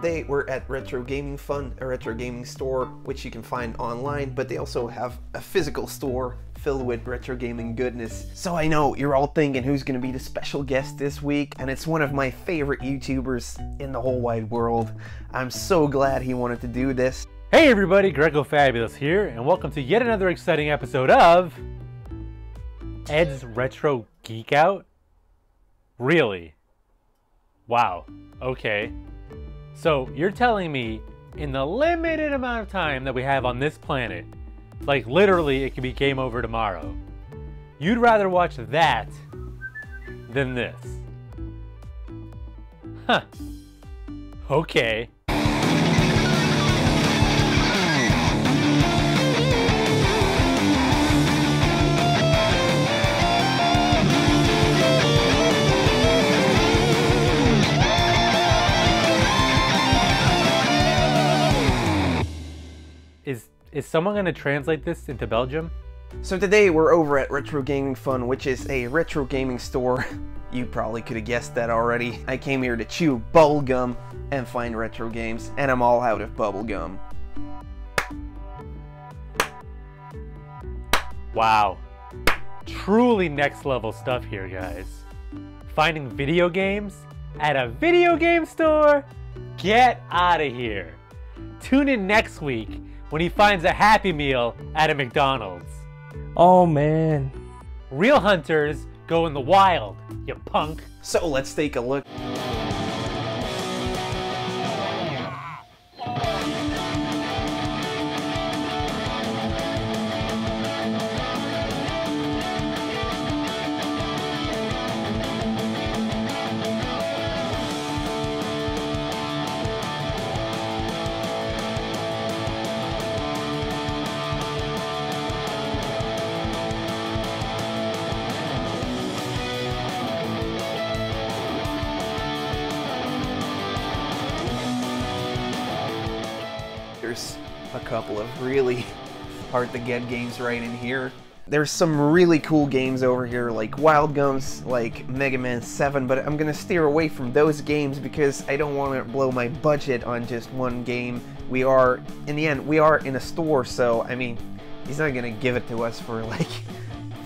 Today we're at Retro Gaming Fun, a retro gaming store which you can find online, but they also have a physical store filled with retro gaming goodness. So I know you're all thinking who's gonna be the special guest this week, and it's one of my favorite YouTubers in the whole wide world. I'm so glad he wanted to do this. Hey everybody, Grecofabulous here, and welcome to yet another exciting episode of Ed's Retro Geek Out? Really? Wow, okay. So you're telling me in the limited amount of time that we have on this planet, like literally it could be game over tomorrow, you'd rather watch that than this? Huh, okay. Is someone going to translate this into Belgium? So today we're over at Retro Gaming Fun, which is a retro gaming store. You probably could have guessed that already. I came here to chew bubblegum and find retro games, and I'm all out of bubblegum. Wow. Truly next level stuff here, guys. Finding video games at a video game store? Get out of here. Tune in next week when he finds a Happy Meal at a McDonald's. Oh man. Real hunters go in the wild, you punk. So let's take a look. There's a couple of really hard to get games right in here. There's some really cool games over here like Wild Gums, like Mega Man 7, but I'm gonna steer away from those games because I don't want to blow my budget on just one game. We are, in the end, we are in a store, so I mean, he's not gonna give it to us for like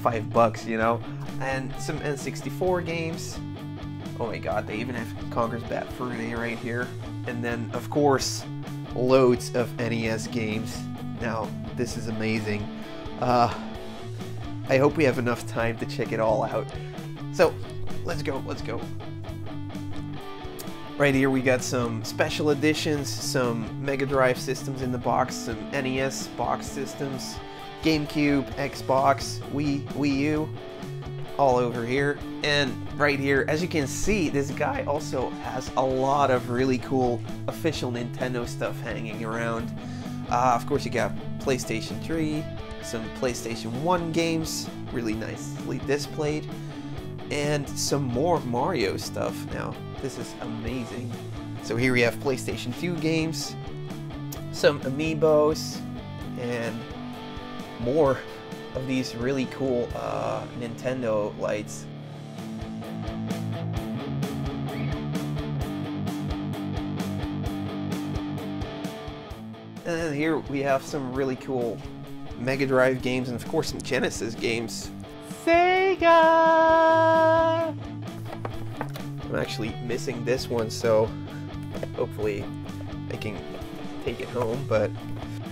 $5, you know? And some N64 games. Oh my god, they even have Conker's Bad Fur Day right here. And then, of course, loads of NES games. Now, this is amazing. I hope we have enough time to check it all out. So, let's go. Right here we got some special editions, some Mega Drive systems in the box, some NES box systems, GameCube, Xbox, Wii U, all over here. And right here, as you can see, this guy also has a lot of really cool official Nintendo stuff hanging around. Of course you got PlayStation 3, some PlayStation 1 games, really nicely displayed, and some more Mario stuff. Now, this is amazing. So here we have PlayStation 2 games, some Amiibos, and more of these really cool Nintendo lights. And then here we have some really cool Mega Drive games and of course some Genesis games. Sega! I'm actually missing this one, so hopefully I can take it home, but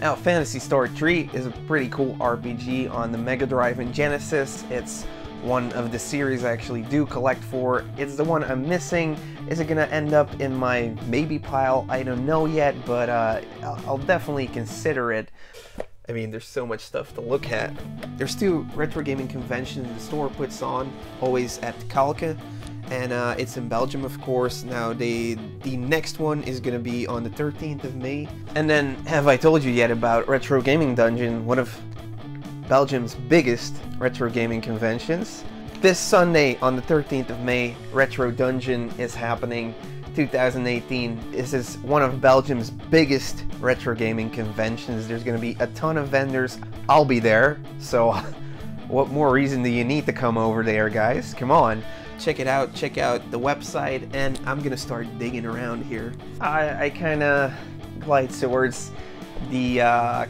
now, Phantasy Star 3 is a pretty cool RPG on the Mega Drive and Genesis. It's one of the series I actually do collect for. It's the one I'm missing. Is it gonna end up in my maybe pile? I don't know yet, but I'll definitely consider it. I mean, there's so much stuff to look at. There's two retro gaming conventions the store puts on, always at Kalken. And it's in Belgium, of course. Now, the next one is gonna be on the 13th of May. And then, have I told you yet about Retro Gaming Dungeon, one of Belgium's biggest retro gaming conventions? This Sunday, on the 13th of May, Retro Dungeon is happening 2018. This is one of Belgium's biggest retro gaming conventions. There's gonna be a ton of vendors. I'll be there, so what more reason do you need to come over there, guys? Come on. check it out, check out the website, and I'm gonna start digging around here. I kinda glide towards the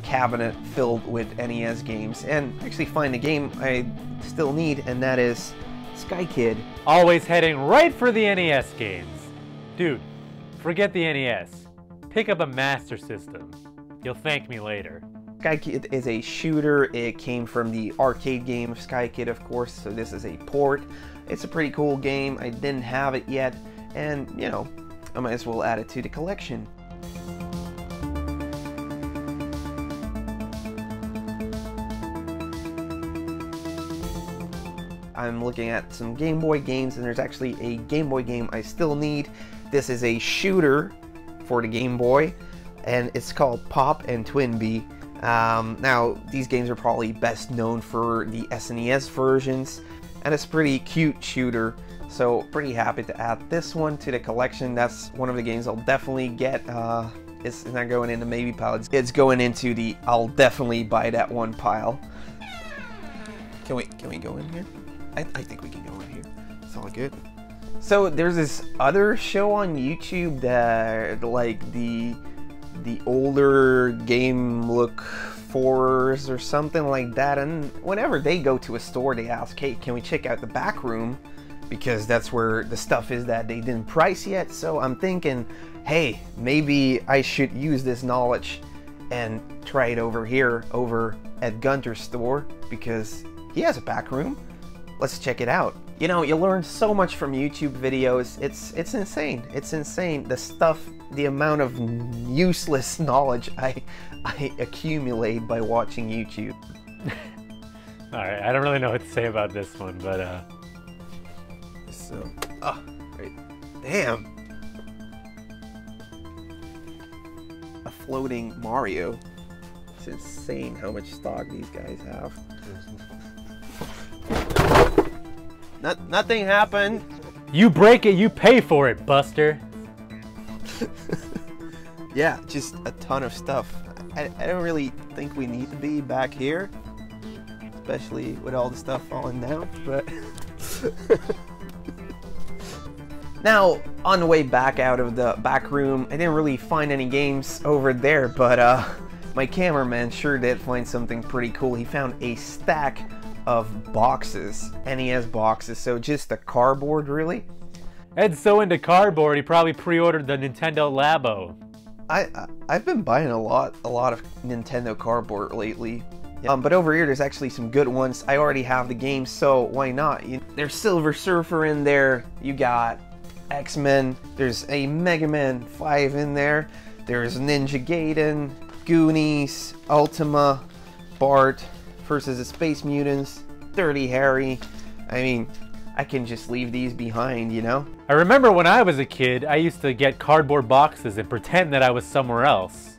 cabinet filled with NES games and actually find a game I still need, and that is Sky Kid. Always heading right for the NES games. Dude, forget the NES. Pick up a Master System. You'll thank me later. Sky Kid is a shooter. It came from the arcade game Sky Kid, of course, so this is a port. It's a pretty cool game. I didn't have it yet, and you know, I might as well add it to the collection. I'm looking at some Game Boy games, and there's actually a Game Boy game I still need. This is a shooter for the Game Boy, and it's called Pop and Twinbee. Now, these games are probably best known for the SNES versions, and it's a pretty cute shooter, so pretty happy to add this one to the collection. That's one of the games I'll definitely get. It's not going into maybe pile, it's going into the I'll definitely buy that one pile. Can we go in here? I think we can go in here. It's all good. So there's this other show on YouTube that, like, the older game look fours or something like that, and whenever they go to a store they ask, hey, can we check out the back room, because that's where the stuff is that they didn't price yet. So I'm thinking, hey, maybe I should use this knowledge and try it over here, over at Gunter's store, because he has a back room. Let's check it out. You know, you learn so much from YouTube videos. It's insane. It's insane the stuff, the amount of useless knowledge I accumulate by watching YouTube. All right, I don't really know what to say about this one, but so, oh, right. Damn. A floating Mario. It's insane how much stock these guys have. Nothing happened. You break it, you pay for it, Buster. Yeah, just a ton of stuff. I don't really think we need to be back here, especially with all the stuff falling down, but... Now, on the way back out of the back room, I didn't really find any games over there, but my cameraman sure did find something pretty cool. He found a stack of boxes, NES boxes, so just the cardboard, really. Ed's so into cardboard, he probably pre-ordered the Nintendo Labo. I've been buying a lot of Nintendo cardboard lately. But over here, there's actually some good ones. I already have the game, so why not? There's Silver Surfer in there. You got X-Men. There's a Mega Man 5 in there. There's Ninja Gaiden, Goonies, Ultima, Bart versus the Space Mutants, Dirty Harry. I mean, I can just leave these behind, you know? I remember when I was a kid, I used to get cardboard boxes and pretend that I was somewhere else.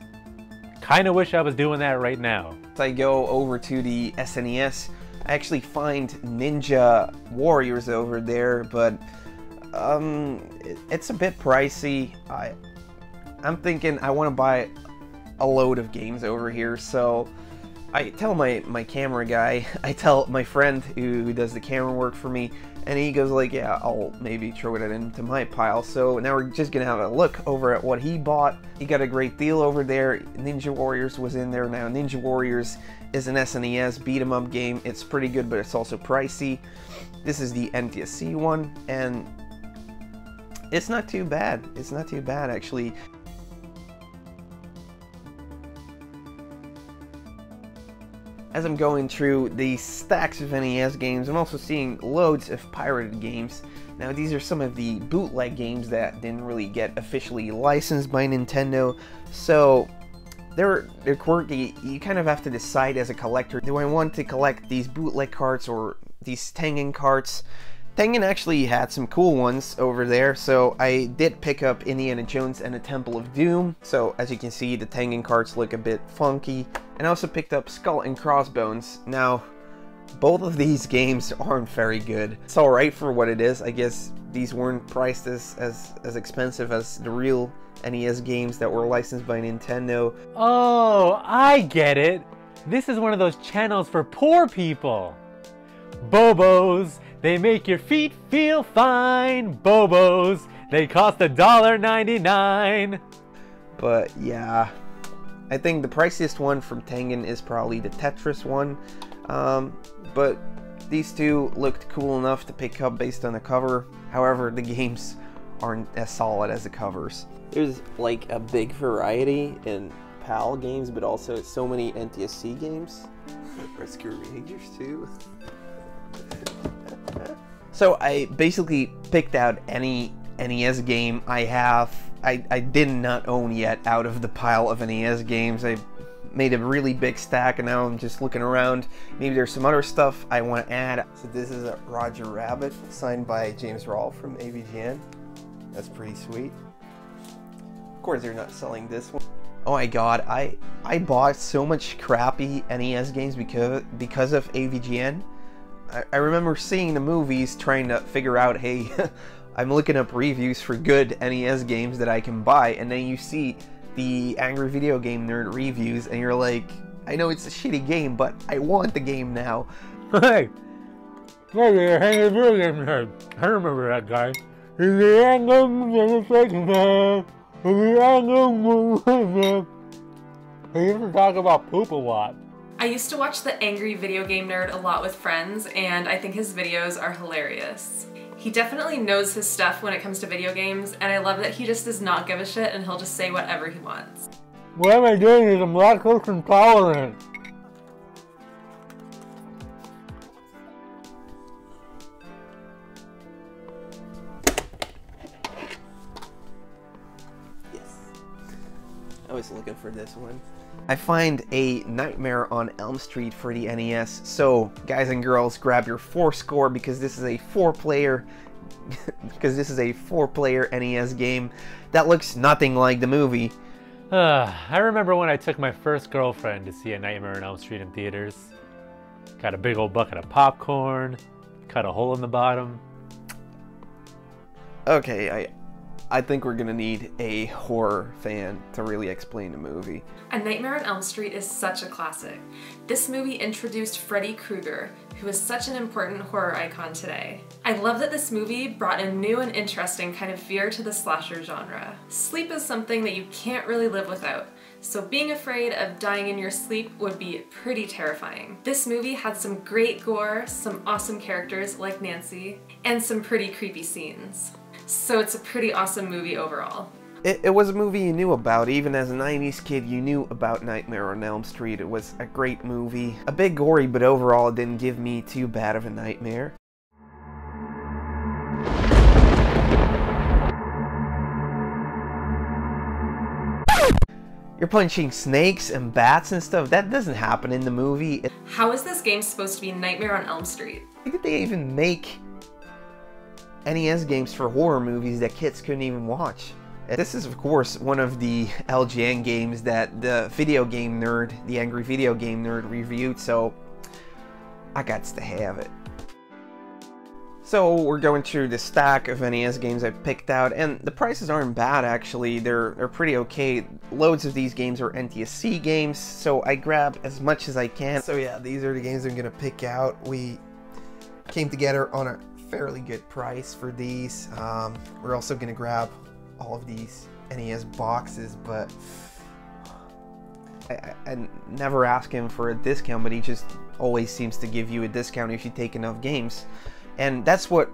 Kinda wish I was doing that right now. I go over to the SNES. I actually find Ninja Warriors over there, but it's a bit pricey. I'm thinking I want to buy a load of games over here, so I tell my camera guy, I tell my friend who does the camera work for me, and he goes like, yeah, I'll maybe throw it into my pile. So now we're just gonna have a look over at what he bought. He got a great deal over there. Ninja Warriors was in there. Now Ninja Warriors is an SNES beat 'em up game. It's pretty good, but it's also pricey. This is the NTSC one, and it's not too bad. It's not too bad, actually. As I'm going through the stacks of NES games, I'm also seeing loads of pirated games. Now, these are some of the bootleg games that didn't really get officially licensed by Nintendo, so they're quirky. You kind of have to decide as a collector, do I want to collect these bootleg cards or these Tengen cards? Tengen actually had some cool ones over there, so I did pick up Indiana Jones and a Temple of Doom. So as you can see, the Tengen cards look a bit funky. And I also picked up Skull and Crossbones. Now, both of these games aren't very good. It's alright for what it is. I guess these weren't priced as expensive as the real NES games that were licensed by Nintendo. Oh, I get it. This is one of those channels for poor people. Bobos, they make your feet feel fine. Bobos, they cost $1.99. But yeah, I think the priciest one from Tengen is probably the Tetris one. But these two looked cool enough to pick up based on the cover. However, the games aren't as solid as the covers. There's like a big variety in PAL games, but also so many NTSC games. Rescue Rangers 2. So I basically picked out any NES game I have. I did not own yet out of the pile of NES games. I made a really big stack and now I'm just looking around. Maybe there's some other stuff I want to add. So this is a Roger Rabbit signed by James Rawl from AVGN. That's pretty sweet. Of course they're not selling this one. Oh my god, I bought so much crappy NES games because of AVGN. I remember seeing the movies, trying to figure out, hey, I'm looking up reviews for good NES games that I can buy, and then you see the Angry Video Game Nerd reviews, and you're like, I know it's a shitty game, but I want the game now. Hey! Hey there, Angry Video Game Nerd. I remember that guy. He's the Angry Video Game Nerd. He used to talk about poop a lot. I used to watch the Angry Video Game Nerd a lot with friends, and I think his videos are hilarious. He definitely knows his stuff when it comes to video games, and I love that he just does not give a shit and he'll just say whatever he wants. What am I doing is I'm lactose intolerant. Yes. I was looking for this one. I find a Nightmare on Elm Street for the NES, so guys and girls, grab your 4-score because this is a 4-player NES game that looks nothing like the movie. I remember when I took my first girlfriend to see A Nightmare on Elm Street in theaters. Got a big old bucket of popcorn, cut a hole in the bottom. Okay, I think we're gonna need a horror fan to really explain the movie. A Nightmare on Elm Street is such a classic. This movie introduced Freddy Krueger, who is such an important horror icon today. I love that this movie brought a new and interesting kind of fear to the slasher genre. Sleep is something that you can't really live without, so being afraid of dying in your sleep would be pretty terrifying. This movie had some great gore, some awesome characters like Nancy, and some pretty creepy scenes. So it's a pretty awesome movie overall. It was a movie you knew about. Even as a 90s kid, you knew about Nightmare on Elm Street. It was a great movie. A bit gory, but overall it didn't give me too bad of a nightmare. You're punching snakes and bats and stuff. That doesn't happen in the movie. How is this game supposed to be Nightmare on Elm Street? Why did they even make NES games for horror movies that kids couldn't even watch? This is of course one of the LGN games that the video game nerd, the Angry Video Game Nerd, reviewed, so I gots to have it. So we're going through the stack of NES games I picked out, and the prices aren't bad actually, they're pretty okay. Loads of these games are NTSC games, so I grab as much as I can. So yeah, these are the games I'm gonna pick out. We came together on a fairly good price for these. We're also gonna grab all of these NES boxes, but I never ask him for a discount, but he just always seems to give you a discount if you take enough games, and that's what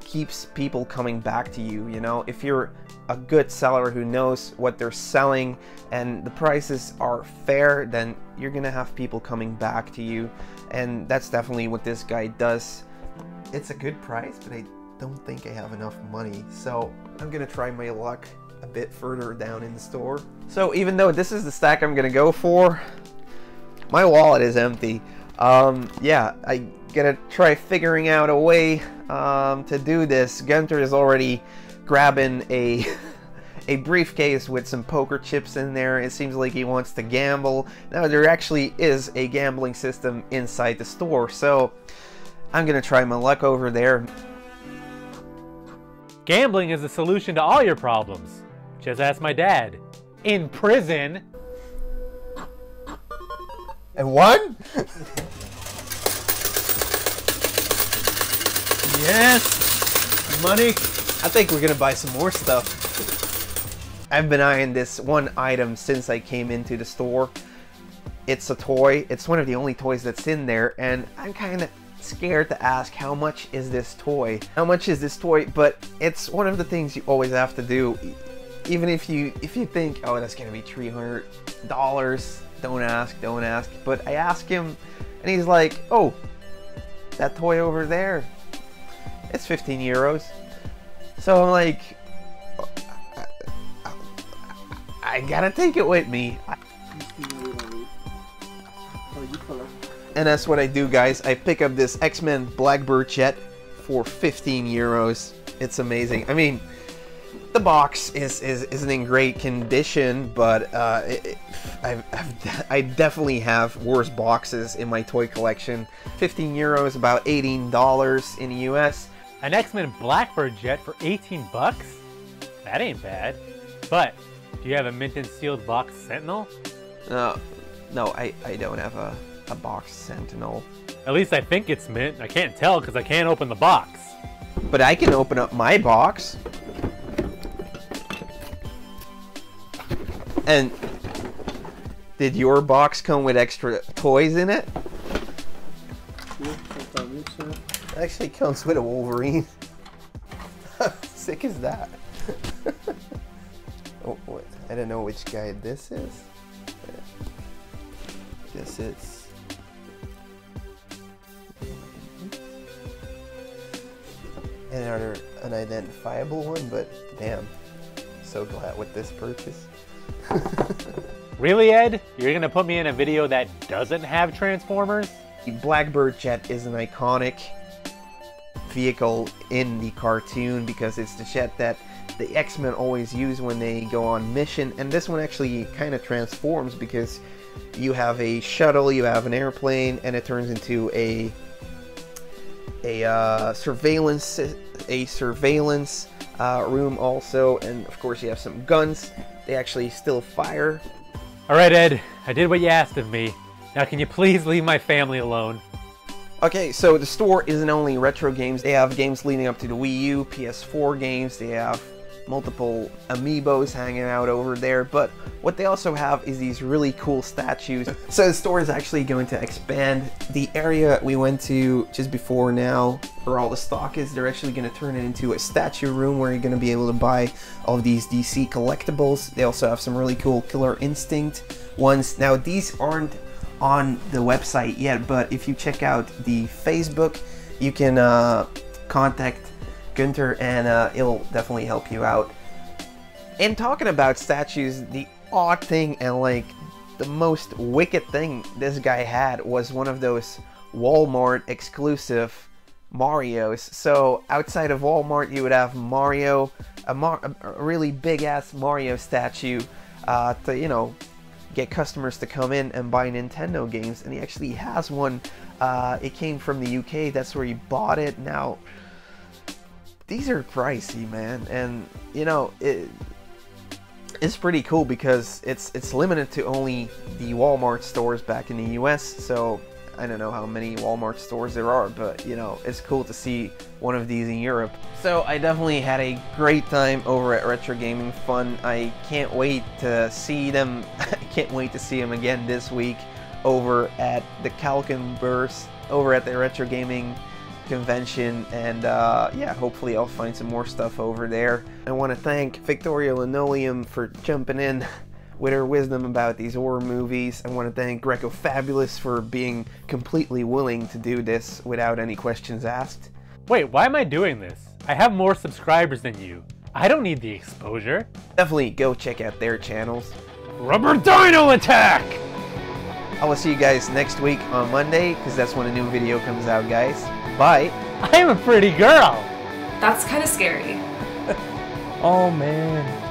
keeps people coming back to you. You know, if you're a good seller who knows what they're selling and the prices are fair, then you're gonna have people coming back to you, and that's definitely what this guy does. It's a good price, but I don't think I have enough money, so I'm gonna try my luck a bit further down in the store. So even though this is the stack I'm gonna go for, my wallet is empty. Yeah, I gotta try figuring out a way to do this. Gunter is already grabbing a a briefcase with some poker chips in there. It seems like he wants to gamble. Now there actually is a gambling system inside the store, so I'm gonna try my luck over there. Gambling is the solution to all your problems. Just ask my dad. In prison. And won? Yes! Money! I think we're gonna buy some more stuff. I've been eyeing this one item since I came into the store. It's a toy. It's one of the only toys that's in there, and I'm kinda scared to ask how much is this toy? How much is this toy? But it's one of the things you always have to do. Even if you think, oh, that's gonna be $300, don't ask, but I ask him, and he's like, oh, that toy over there, it's 15 euros. So I'm like, I gotta take it with me. And that's what I do, guys. I pick up this X-Men Blackbird Jet for 15 euros. It's amazing. I mean, the box isn't in great condition, but I definitely have worse boxes in my toy collection. 15 euros, about $18 in the US. An X-Men Blackbird Jet for 18 bucks? That ain't bad. But do you have a mint and sealed box Sentinel? No, I don't have a box Sentinel. At least I think it's mint. I can't tell because I can't open the box. But I can open up my box. And did your box come with extra toys in it? It actually comes with a Wolverine. How sick is that? Oh, wait. I don't know which guy this is. This is... another unidentifiable one, but damn. So glad with this purchase. Really, Ed? You're gonna put me in a video that doesn't have Transformers? The Blackbird Jet is an iconic vehicle in the cartoon because it's the jet that the X-Men always use when they go on mission, and this one actually kind of transforms because you have a shuttle, you have an airplane, and it turns into a surveillance room also, and of course you have some guns. They actually still fire. All right, Ed, I did what you asked of me. Now can you please leave my family alone? Okay, so the store isn't only retro games. They have games leading up to the Wii U, PS4 games. They have multiple Amiibos hanging out over there, but what they also have is these really cool statues. So the store is actually going to expand. The area we went to just before now, where all the stock is, they're actually going to turn it into a statue room where you're going to be able to buy all of these DC collectibles. They also have some really cool Killer Instinct ones. Now these aren't on the website yet, but if you check out the Facebook, you can contact Gunther, and it'll definitely help you out. And talking about statues, the odd thing and like the most wicked thing this guy had was one of those Walmart exclusive Marios. So outside of Walmart, you would have Mario, a really big ass Mario statue to, you know, get customers to come in and buy Nintendo games. And he actually has one. It came from the UK. That's where he bought it. Now, these are pricey, man, and you know it's pretty cool because it's limited to only the Walmart stores back in the US. So I don't know how many Walmart stores there are, but you know, it's cool to see one of these in Europe. So I definitely had a great time over at Retro Gaming Fun. I can't wait to see them. I can't wait to see them again this week over at the Kalken Burst over at the Retro Gaming Convention, and yeah, hopefully I'll find some more stuff over there. I want to thank Victoria Linoleum for jumping in with her wisdom about these horror movies. I want to thank Grecofabulous for being completely willing to do this without any questions asked. Wait, why am I doing this? I have more subscribers than you. I don't need the exposure. Definitely go check out their channels. Rubber Dino Attack! I will see you guys next week on Monday, because that's when a new video comes out, guys. Bye. I am a pretty girl. That's kind of scary. Oh, man.